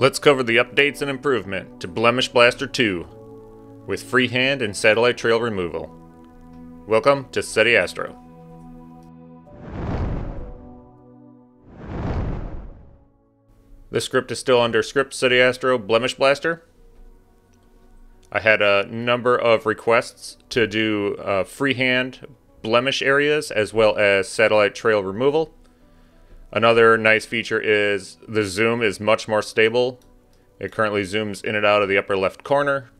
Let's cover the updates and improvement to Blemish Blaster 2 with freehand and satellite trail removal. Welcome to SETI Astro. This script is still under Script SETI Astro Blemish Blaster. I had a number of requests to do freehand blemish areas as well as satellite trail removal. Another nice feature is the zoom is much more stable. It currently zooms in and out of the upper left corner.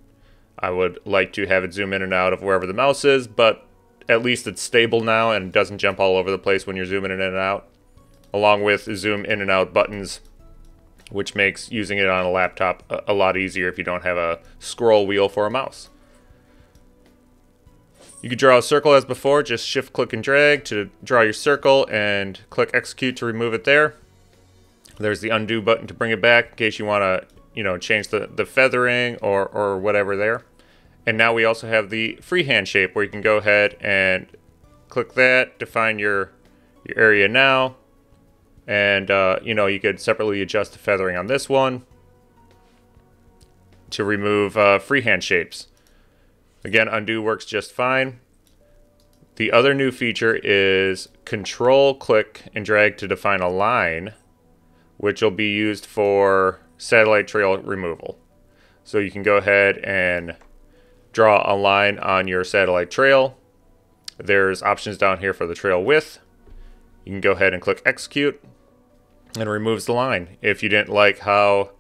I would like to have it zoom in and out of wherever the mouse is, but at least it's stable now and doesn't jump all over the place when you're zooming in and out, along with zoom in and out buttons, which makes using it on a laptop a lot easier if you don't have a scroll wheel for a mouse. You can draw a circle as before, just shift click and drag to draw your circle and click execute to remove it there. There's the undo button to bring it back in case you want to, change the feathering or whatever there. And now we also have the freehand shape where you can go ahead and click that, define your area now. And, you could separately adjust the feathering on this one to remove freehand shapes. Again, undo works just fine. The other new feature is control click and drag to define a line, which will be used for satellite trail removal. So you can go ahead and draw a line on your satellite trail. There's options down here for the trail width. You can go ahead and click execute, and it removes the line. If you didn't like how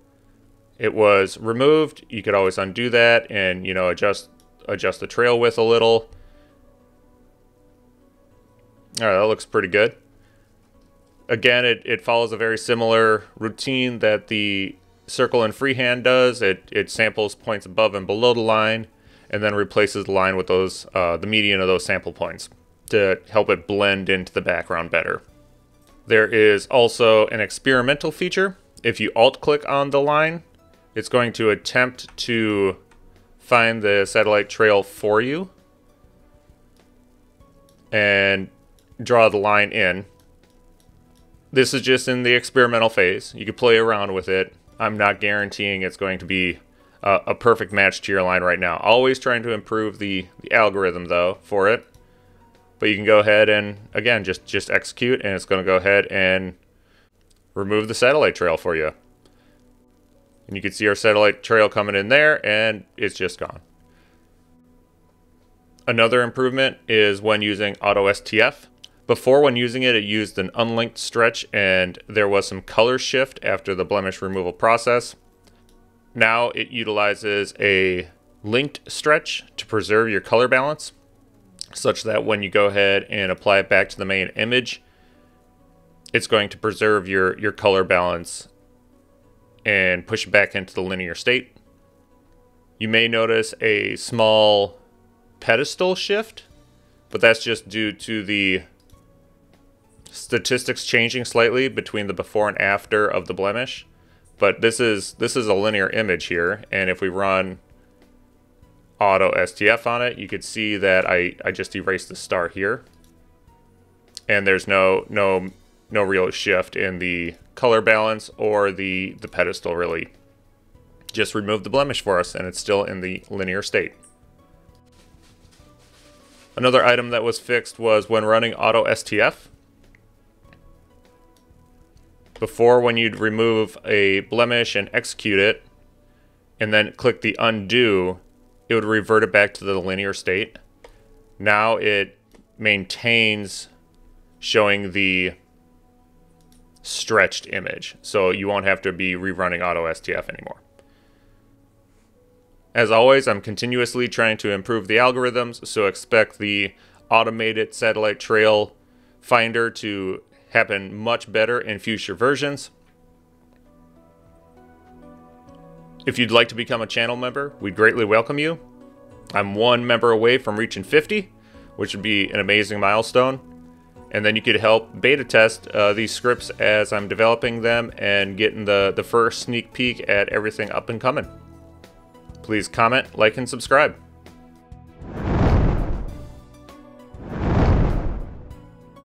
it was removed, you could always undo that and adjust the trail width a little. All right, that looks pretty good. Again, it follows a very similar routine that the circle in freehand does. It samples points above and below the line, and then replaces the line with those the median of those sample points to help it blend into the background better. There is also an experimental feature. If you alt-click on the line, it's going to attempt to find the satellite trail for you and draw the line in. This is just in the experimental phase. You can play around with it. I'm not guaranteeing it's going to be a perfect match to your line right now. Always trying to improve the algorithm though for it. But you can go ahead and again just execute, and it's going to go ahead and remove the satellite trail for you. And you can see our satellite trail coming in there, and it's just gone. Another improvement is when using auto STF. Before, when using it, it used an unlinked stretch, and there was some color shift after the blemish removal process. Now it utilizes a linked stretch to preserve your color balance, such that when you go ahead and apply it back to the main image, it's going to preserve your color balance and push it back into the linear state. You may notice a small pedestal shift, but that's just due to the statistics changing slightly between the before and after of the blemish. But this is a linear image here, and if we run auto STF on it, you could see that I just erased the star here, and there's no real shift in the color balance or the pedestal really. Just removed the blemish for us, and it's still in the linear state. Another item that was fixed was when running auto STF. Before, when you'd remove a blemish and execute it, and then click the undo, it would revert it back to the linear state. Now it maintains showing the stretched image, so you won't have to be rerunning auto STF anymore. As always, I'm continuously trying to improve the algorithms, so expect the automated satellite trail finder to happen much better in future versions. If you'd like to become a channel member, we'd greatly welcome you. I'm one member away from reaching 50, which would be an amazing milestone. And then you could help beta test these scripts as I'm developing them and getting the first sneak peek at everything up and coming. Please comment, like, and subscribe.